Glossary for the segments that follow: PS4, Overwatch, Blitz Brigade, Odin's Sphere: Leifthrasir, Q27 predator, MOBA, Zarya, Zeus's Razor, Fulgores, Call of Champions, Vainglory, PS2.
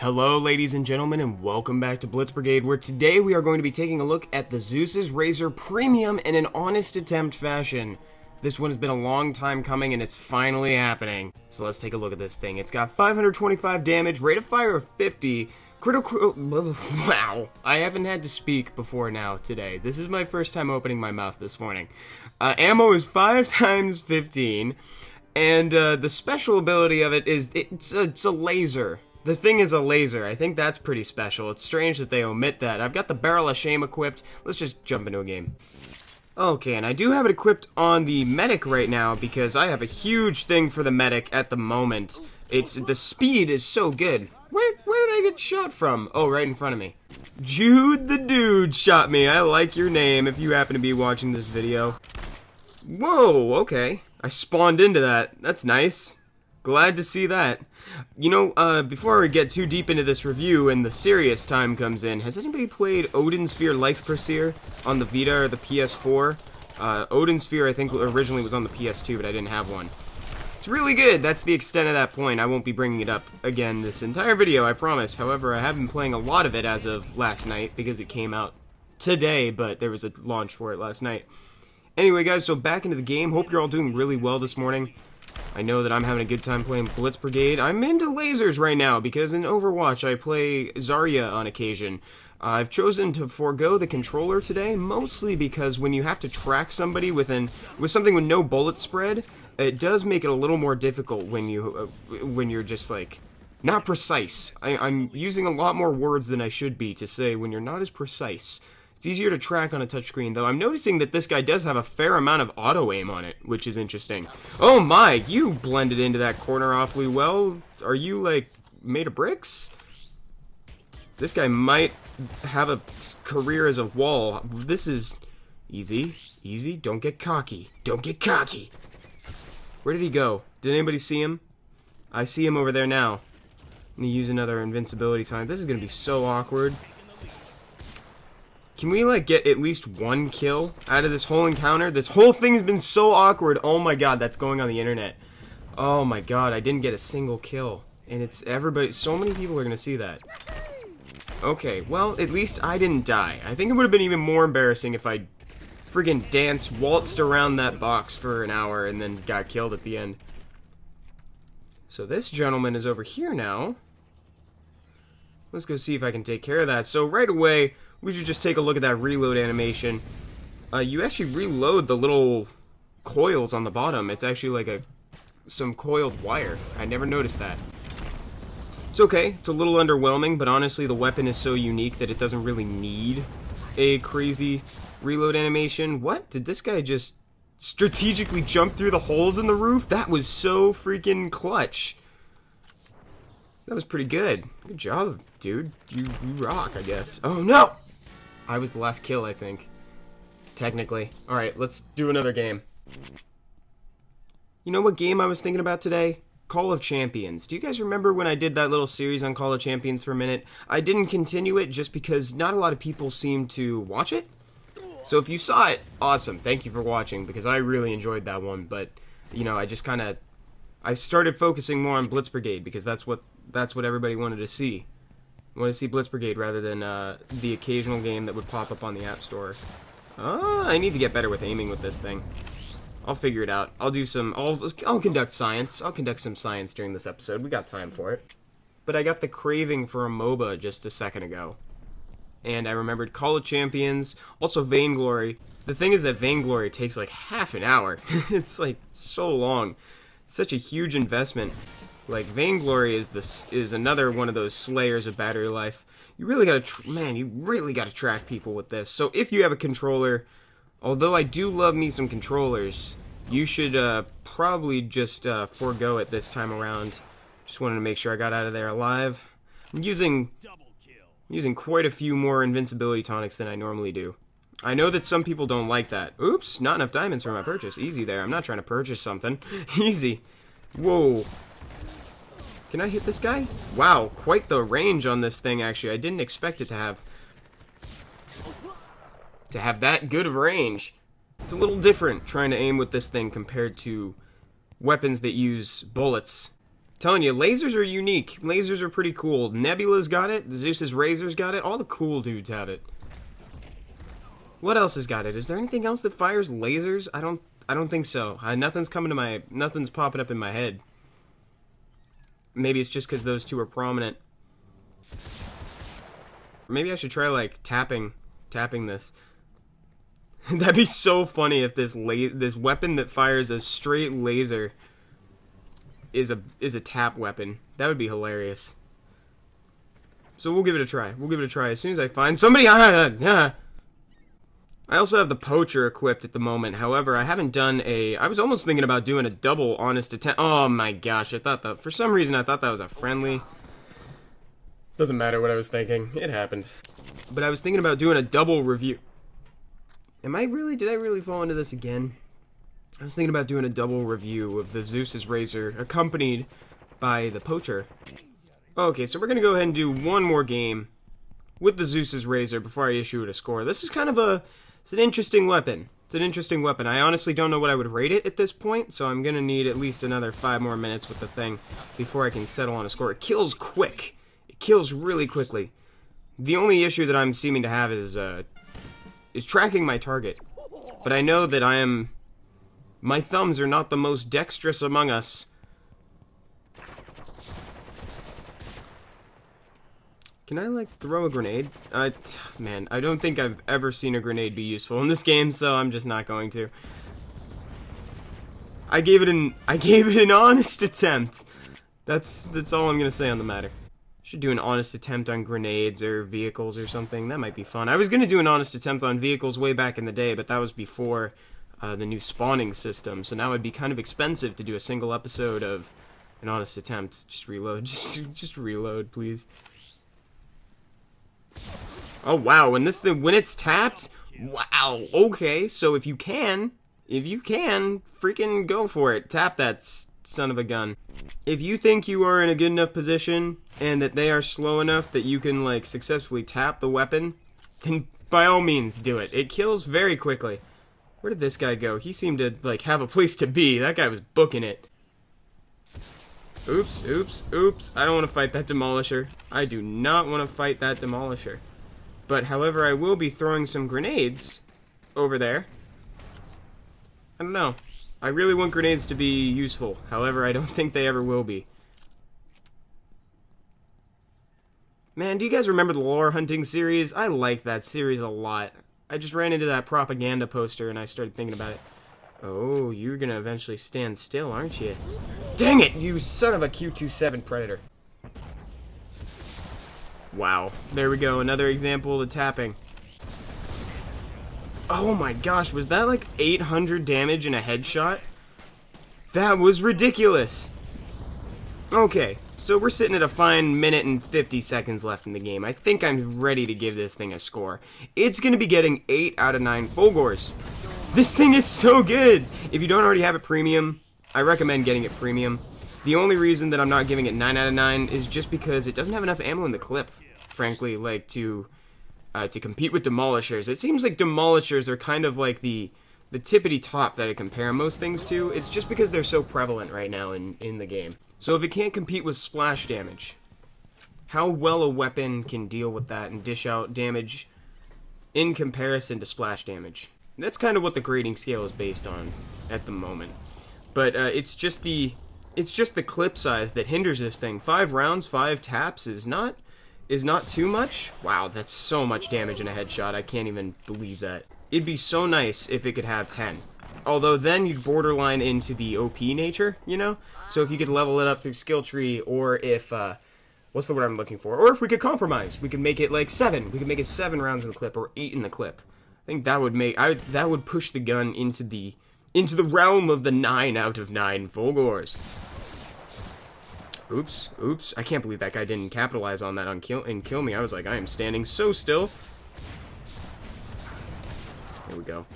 Hello ladies and gentlemen, and welcome back to Blitz Brigade, where today we are going to be taking a look at the Zeus's Razor Premium in an honest attempt fashion. This one has been a long time coming and it's finally happening. So let's take a look at this thing. It's got 525 damage, rate of fire of 50, critical... Wow. I haven't had to speak before now today. This is my first time opening my mouth this morning. Ammo is 5 times 15, and the special ability of it is it's a laser. The thing is a laser. I think that's pretty special. It's strange that they omit that. I've got the Barrel of Shame equipped. Let's just jump into a game. Okay, and I do have it equipped on the medic right now because I have a huge thing for the medic at the moment. It's the speed is so good. Where did I get shot from? Oh, right in front of me. Jude the Dude shot me. I like your name if you happen to be watching this video. Whoa, okay. I spawned into that. That's nice. Glad to see that. You know, before we get too deep into this review and the serious time comes in, has anybody played Odin's Sphere: Leifthrasir on the Vita or the PS4? Odin's Sphere, I think, originally was on the PS2, but I didn't have one. It's really good. That's the extent of that point. I won't be bringing it up again this entire video, I promise. However, I have been playing a lot of it as of last night because it came out today, but there was a launch for it last night. Anyway, guys, so back into the game. Hope you're all doing really well this morning. I know that I'm having a good time playing Blitz Brigade. I'm into lasers right now because in Overwatch I play Zarya on occasion. I've chosen to forego the controller today, mostly because when you have to track somebody with something with no bullet spread, it does make it a little more difficult when you're just like not precise. I'm using a lot more words than I should be to say when you're not as precise. It's easier to track on a touchscreen, though. I'm noticing that this guy does have a fair amount of auto-aim on it, which is interesting. Oh my, you blended into that corner awfully well. Are you, like, made of bricks? This guy might have a career as a wall. This is easy. Easy. Don't get cocky. Don't get cocky. Where did he go? Did anybody see him? I see him over there now. Let me use another invincibility time. This is going to be so awkward. Can we, like, get at least one kill out of this whole encounter? This whole thing's been so awkward. Oh my god, that's going on the internet. Oh my god, I didn't get a single kill. And it's everybody, so many people are gonna see that. Okay, well, at least I didn't die. I think it would have been even more embarrassing if I friggin' waltzed around that box for an hour and then got killed at the end. So this gentleman is over here now. Let's go see if I can take care of that. So right away, we should just take a look at that reload animation. You actually reload the little coils on the bottom. It's actually like some coiled wire. I never noticed that. It's okay. It's a little underwhelming, but honestly the weapon is so unique that it doesn't really need a crazy reload animation. What? Did this guy just strategically jump through the holes in the roof? That was so freaking clutch. That was pretty good. Good job, dude. You rock, I guess. Oh no! I was the last kill, I think. Technically. Alright, let's do another game. You know what game I was thinking about today? Call of Champions. Do you guys remember when I did that little series on Call of Champions for a minute? I didn't continue it just because not a lot of people seemed to watch it. So if you saw it, awesome. Thank you for watching, because I really enjoyed that one. But, you know, I just kind of... I started focusing more on Blitz Brigade, because that's what everybody wanted to see. I want to see Blitz Brigade rather than the occasional game that would pop up on the App Store. I need to get better with aiming with this thing. I'll figure it out. I'll do some... I'll conduct science. I'll conduct some science during this episode. We got time for it. But I got the craving for a MOBA just a second ago. And I remembered Call of Champions, also Vainglory. The thing is that Vainglory takes like half an hour. It's like so long. It's such a huge investment. Like, Vainglory is another one of those slayers of battery life. You really gotta, you really gotta track people with this. So if you have a controller, although I do love me some controllers, you should probably just forego it this time around. Just wanted to make sure I got out of there alive. I'm using quite a few more invincibility tonics than I normally do. I know that some people don't like that. Oops, not enough diamonds for my purchase. Easy there, I'm not trying to purchase something. Easy. Whoa. Can I hit this guy? Wow, quite the range on this thing, actually. I didn't expect it to have... that good of range. It's a little different trying to aim with this thing compared to weapons that use bullets. Telling you, lasers are unique. Lasers are pretty cool. Nebula's got it. Zeus's Razor's got it. All the cool dudes have it. What else has got it? Is there anything else that fires lasers? I don't think so. Nothing's coming to my... Nothing's popping up in my head. Maybe it's just because those two are prominent. Maybe I should try, like, tapping this. That'd be so funny if this weapon that fires a straight laser is a tap weapon. That would be hilarious. So we'll give it a try. We'll give it a try as soon as I find somebody. I also have the poacher equipped at the moment. However, I haven't done a... I was almost thinking about doing a double honest attempt. Oh my gosh, I thought that... For some reason, I thought that was a friendly. Doesn't matter what I was thinking. It happened. But I was thinking about doing a double review. Am I really... Did I really fall into this again? I was thinking about doing a double review of the Zeus's Razor accompanied by the poacher. Okay, so we're going to go ahead and do one more game with the Zeus's Razor before I issue it a score. This is kind of a... It's an interesting weapon. It's an interesting weapon. I honestly don't know what I would rate it at this point, so I'm going to need at least another 5 more minutes with the thing before I can settle on a score. It kills quick. It kills really quickly. The only issue that I'm seeming to have is tracking my target. But I know that I am... My thumbs are not the most dexterous among us. Can I, like, throw a grenade? Man, I don't think I've ever seen a grenade be useful in this game, so I'm just not going to. I gave it an honest attempt. That's all I'm gonna say on the matter. Should do an honest attempt on grenades or vehicles or something. That might be fun. I was gonna do an honest attempt on vehicles way back in the day, but that was before the new spawning system. So now it'd be kind of expensive to do a single episode of an honest attempt. Just reload. Just reload, please. Oh wow, when this thing, when it's tapped, wow, okay, so if you can, freaking go for it, tap that son of a gun. If you think you are in a good enough position, and that they are slow enough that you can, like, successfully tap the weapon, then by all means do it. It kills very quickly. Where did this guy go? He seemed to, like, have a place to be. That guy was booking it. Oops, oops, oops. I don't want to fight that demolisher. I do not want to fight that demolisher. But, however, I will be throwing some grenades over there. I don't know. I really want grenades to be useful. However, I don't think they ever will be. Man, do you guys remember the lore hunting series? I like that series a lot. I just ran into that propaganda poster and I started thinking about it. Oh, you're going to eventually stand still, aren't you? Dang it, you son of a Q27 predator. Wow. There we go, another example of the tapping. Oh my gosh, was that like 800 damage in a headshot? That was ridiculous. Okay, so we're sitting at a fine minute and 50 seconds left in the game. I think I'm ready to give this thing a score. It's going to be getting 8 out of 9 Fulgores. This thing is so good! If you don't already have it premium, I recommend getting it premium. The only reason that I'm not giving it 9 out of 9 is just because it doesn't have enough ammo in the clip, frankly, like, to compete with demolishers. It seems like demolishers are kind of like the tippity-top that I compare most things to. It's just because they're so prevalent right now in the game. So if it can't compete with splash damage, how well a weapon can deal with that and dish out damage in comparison to splash damage. That's kind of what the grading scale is based on at the moment. But it's just the clip size that hinders this thing. 5 rounds, 5 taps is not too much. Wow, that's so much damage in a headshot. I can't even believe that. It'd be so nice if it could have 10. Although then you'd borderline into the OP nature, you know? So if you could level it up through skill tree, or if what's the word I'm looking for? Or if we could compromise. We could make it like 7. We could make it 7 rounds in the clip or 8 in the clip. I think that would that would push the gun into the realm of the 9 out of 9 Fulgores. Oops, oops! I can't believe that guy didn't capitalize on that and kill me. I was like, I am standing so still. There we go.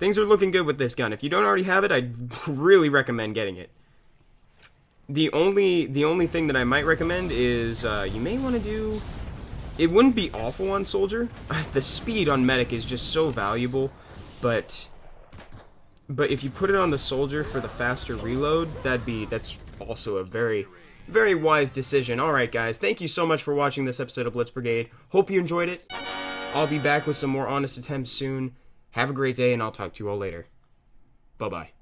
Things are looking good with this gun. If you don't already have it, I'd really recommend getting it. The only thing that I might recommend is you may want to do. It wouldn't be awful on Soldier. The speed on Medic is just so valuable, but But if you put it on the soldier for the faster reload, that's also a very, very wise decision. Alright guys, thank you so much for watching this episode of Blitz Brigade. Hope you enjoyed it. I'll be back with some more honest attempts soon. Have a great day, and I'll talk to you all later. Bye-bye.